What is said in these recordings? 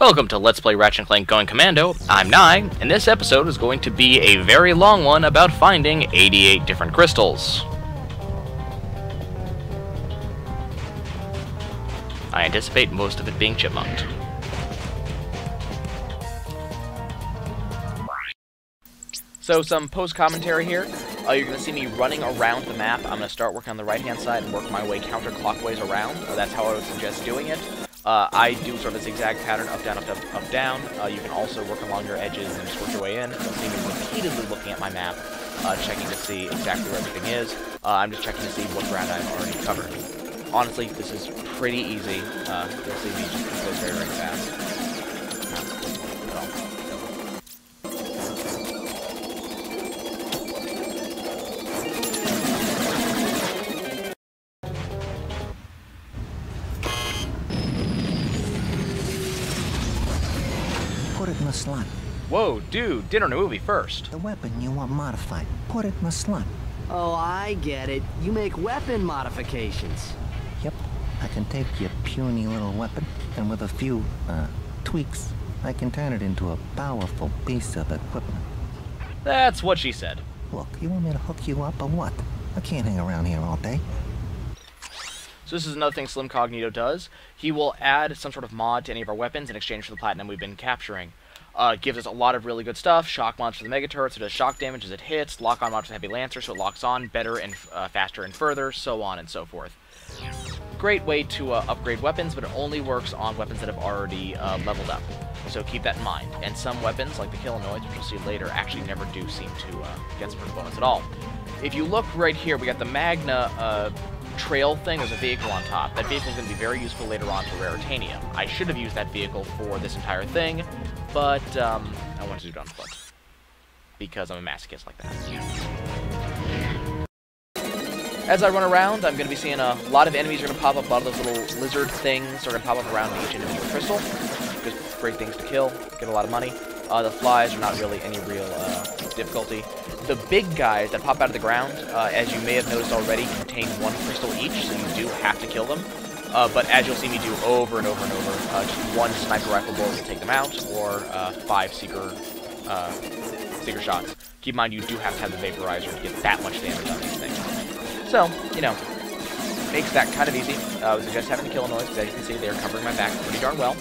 Welcome to Let's Play Ratchet & Clank Going Commando, I'm Nye, and this episode is going to be a very long one about finding 88 different crystals. I anticipate most of it being chipmunked. So some post-commentary here. You're going to see me running around the map. I'm going to start working on the right-hand side and work my way counterclockwise around. That's how I would suggest doing it. I do sort of a zigzag pattern, up, down, up, up, up, down. You can also work along your edges and just work your way in. You'll see me repeatedly looking at my map, checking to see exactly where everything is. I'm just checking to see what ground I've already covered. Honestly, this is pretty easy. You'll see me just go very, very fast. Put it in the slot. Whoa, dude, dinner and a movie first. The weapon you want modified. Put it in the slot. Oh, I get it. You make weapon modifications. Yep, I can take your puny little weapon, and with a few, tweaks, I can turn it into a powerful piece of equipment. That's what she said. Look, you want me to hook you up or what? I can't hang around here all day. So this is another thing Slim Cognito does. He will add some sort of mod to any of our weapons in exchange for the platinum we've been capturing. Gives us a lot of really good stuff. Shock mods for the mega turret, so it does shock damage as it hits. Lock on mods for the heavy lancer, so it locks on better and faster and further, so on and so forth. Great way to upgrade weapons, but it only works on weapons that have already leveled up. So keep that in mind. And some weapons, like the Chyllonoids, which you'll see later, actually never do seem to get some bonus at all. If you look right here, we got the Magna trail thing. There's a vehicle on top. That vehicle is going to be very useful later on for Raritanium. I should have used that vehicle for this entire thing, but I wanted to do it on foot because I'm a masochist like that. As I run around, I'm going to be seeing a lot of enemies are going to pop up. A lot of those little lizard things are going to pop up around each individual crystal. Just great things to kill. Get a lot of money. The flies are not really any real difficulty. The big guys that pop out of the ground, as you may have noticed already, contain one crystal each, so you do have to kill them. But as you'll see me do over and over and over, just one sniper rifle bullet will take them out, or five seeker shots. Keep in mind, you do have to have the vaporizer to get that much damage on these things. So, you know, makes that kind of easy. I would suggest having the Chyllonoids, because as you can see, they are covering my back pretty darn well.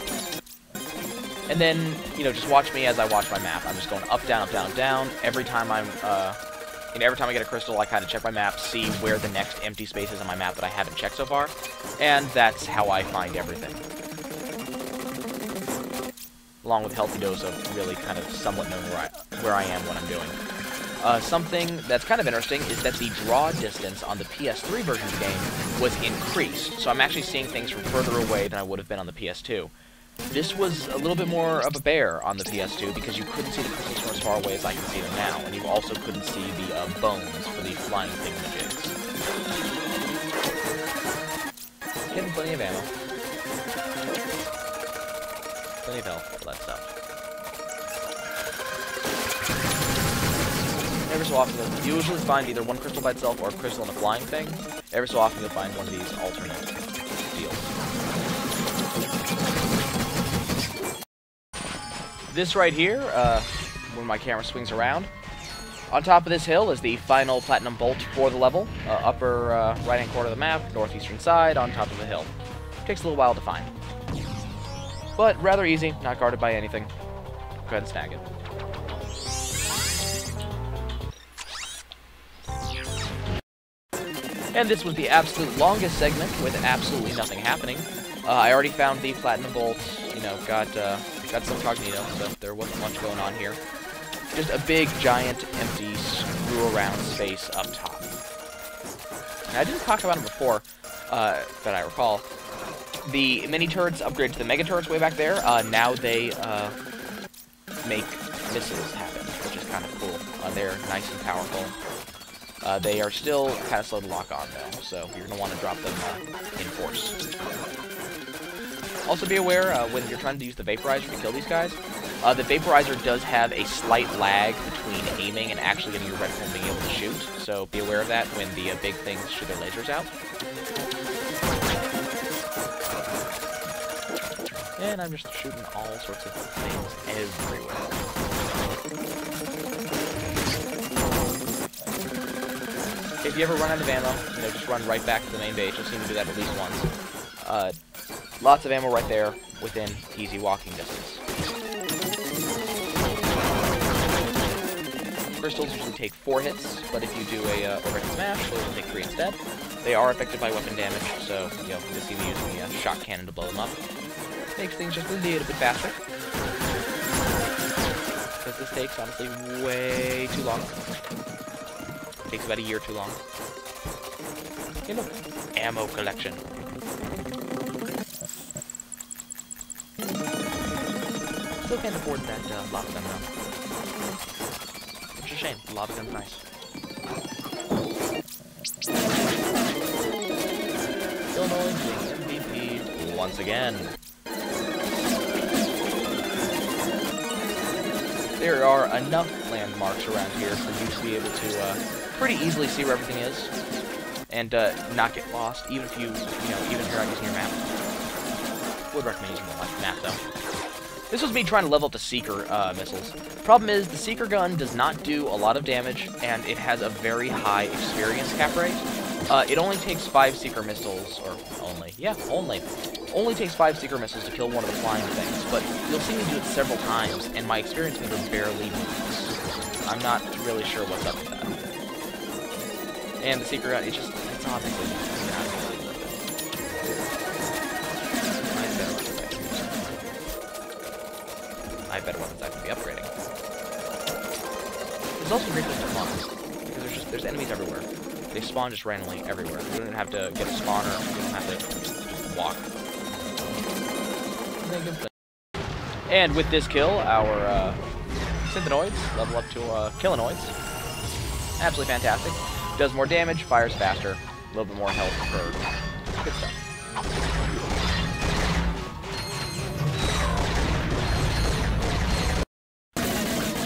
And then, you know, just watch me as I watch my map. I'm just going up, down, up, down, down. Every time I get a crystal, I kind of check my map, see where the next empty space is on my map that I haven't checked so far, and that's how I find everything. Along with a healthy dose of really kind of somewhat knowing where I am, what I'm doing. Something that's kind of interesting is that the draw distance on the PS3 version of the game was increased, so I'm actually seeing things from further away than I would have been on the PS2. This was a little bit more of a bear on the PS2 because you couldn't see the crystals from as far away as I can see them now, and you also couldn't see the bones for the flying thingamajigs. Getting plenty of ammo. Plenty of health, all that stuff. Every so often, you'll usually find either one crystal by itself or a crystal and a flying thing. Every so often, you'll find one of these alternate deals. This right here, when my camera swings around, on top of this hill is the final platinum bolt for the level, upper right-hand corner of the map, northeastern side, on top of the hill. Takes a little while to find. But rather easy, not guarded by anything. Go ahead and snag it. And this was the absolute longest segment with absolutely nothing happening. I already found the platinum bolt, you know, got some Cognito, so there wasn't much going on here. Just a big, giant, empty, screw-around space up top. Now, I didn't talk about them before, that I recall. The mini-turrets upgrade to the mega-turrets way back there. Now they make missiles happen, which is kind of cool. They're nice and powerful. They are still kind of slow to lock on, though, so you're going to want to drop them in force. Also be aware, when you're trying to use the vaporizer to kill these guys, the vaporizer does have a slight lag between aiming and actually getting your reticle and being able to shoot, so be aware of that when the big things shoot their lasers out. And I'm just shooting all sorts of things everywhere. If you ever run out of ammo, you know, just run right back to the main base. You'll see me do that at least once. Lots of ammo right there within easy walking distance. Crystals usually take 4 hits, but if you do a overhead smash, they'll take 3 instead. They are affected by weapon damage, so you know, you'll see me using the shot cannon to blow them up. Makes things just a little bit faster, because this takes honestly way too long. It takes about a year too long. Hey, look, ammo collection. Still can't afford that lava gun though. It's a shame. Lava gun's nice. Chyllonoids being MVP once again. There are enough landmarks around here for you to be able to pretty easily see where everything is and not get lost, even if you if you're not using your map. Would recommend using the map though. This was me trying to level up the Seeker missiles. Problem is, the Seeker gun does not do a lot of damage, and it has a very high experience cap rate. It only takes 5 Seeker missiles, or only, yeah, only. Only takes 5 Seeker missiles to kill one of the flying things, but you'll see me do it several times, and my experience meter barely moves. I'm not really sure what's up with that. And the Seeker gun, it's obviously... better weapons I can be upgrading. There's also great place to spawn, because there's enemies everywhere. They spawn just randomly everywhere. You don't have to get a spawner, you don't have to just walk. And with this kill, our synthenoids level up to Chyllonoids. Absolutely fantastic. Does more damage, fires faster, a little bit more health per. Good stuff.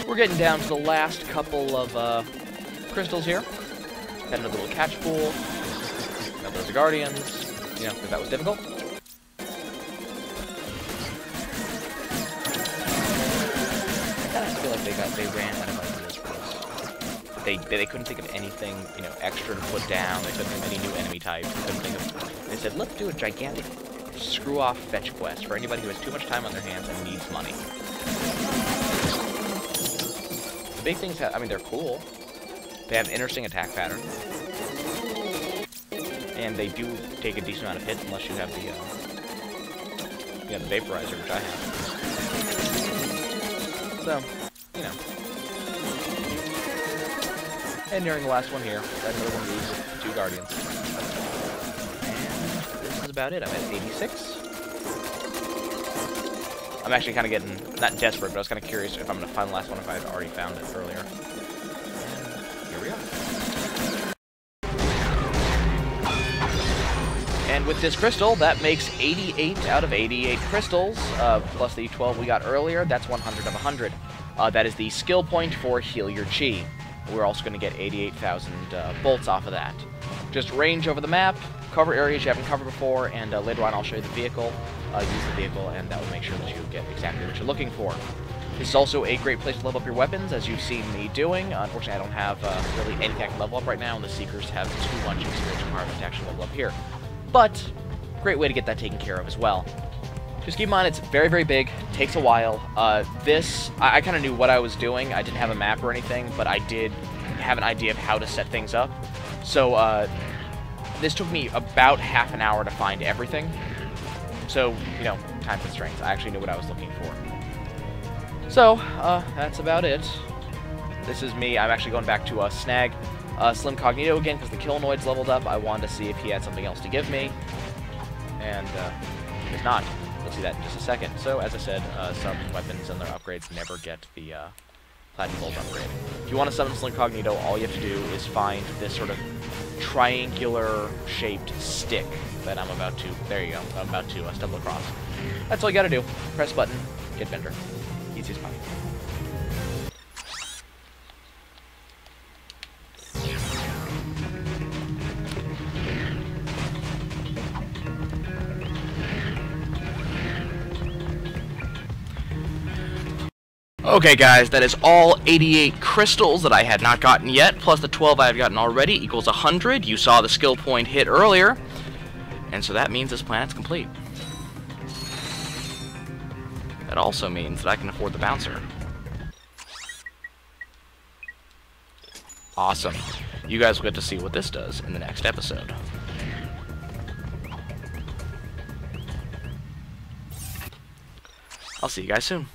We're getting down to the last couple of crystals here. Got another little catch pool. Got those guardians. You know, because that was difficult. I feel like they ran out of ideas for this. They couldn't think of anything, you know, extra to put down. They couldn't think of any new enemy types. They couldn't think of. They said, let's do a gigantic screw-off fetch quest for anybody who has too much time on their hands and needs money. Big things have, I mean, they're cool. They have an interesting attack pattern. And they do take a decent amount of hits unless you have the vaporizer, which I have. So, you know. And during the last one here, I have another one of these 2 guardians. And this is about it. I'm at 86. I'm actually kind of getting, not desperate, but I was kind of curious if I'm going to find the last one if I had already found it earlier. Here we are. And with this crystal, that makes 88 out of 88 crystals, plus the 12 we got earlier. That's 100 of 100. That is the skill point for Heal Your Chi. We're also going to get 88,000 bolts off of that. Just range over the map, cover areas you haven't covered before, and later on I'll show you the vehicle. Use the vehicle, and that will make sure that you get exactly what you're looking for. This is also a great place to level up your weapons, as you've seen me doing. Unfortunately, I don't have really anything I can level up right now, and the Seekers have too much experience requirement to actually level up here. But, great way to get that taken care of as well. Just keep in mind, it's very, very big, takes a while. I kind of knew what I was doing. I didn't have a map or anything, but I did have an idea of how to set things up. So, this took me about half an hour to find everything. So, you know, time constraints. I actually knew what I was looking for. So, that's about it. This is me. I'm actually going back to snag Slim Cognito again because the Chyllonoids leveled up. I wanted to see if he had something else to give me. And if not, we'll see that in just a second. So, as I said, some weapons and their upgrades never get the Platinum Bolt upgrade. If you want to summon Slim Cognito, all you have to do is find this sort of triangular-shaped stick that I'm about to, I'm about to stumble across. That's all you gotta do. Press button, get Bender. Easy as possible. Okay guys, that is all 88 crystals that I had not gotten yet, plus the 12 I have gotten already equals 100. You saw the skill point hit earlier, and so that means this planet's complete. That also means that I can afford the Bouncer. Awesome. You guys will get to see what this does in the next episode. I'll see you guys soon.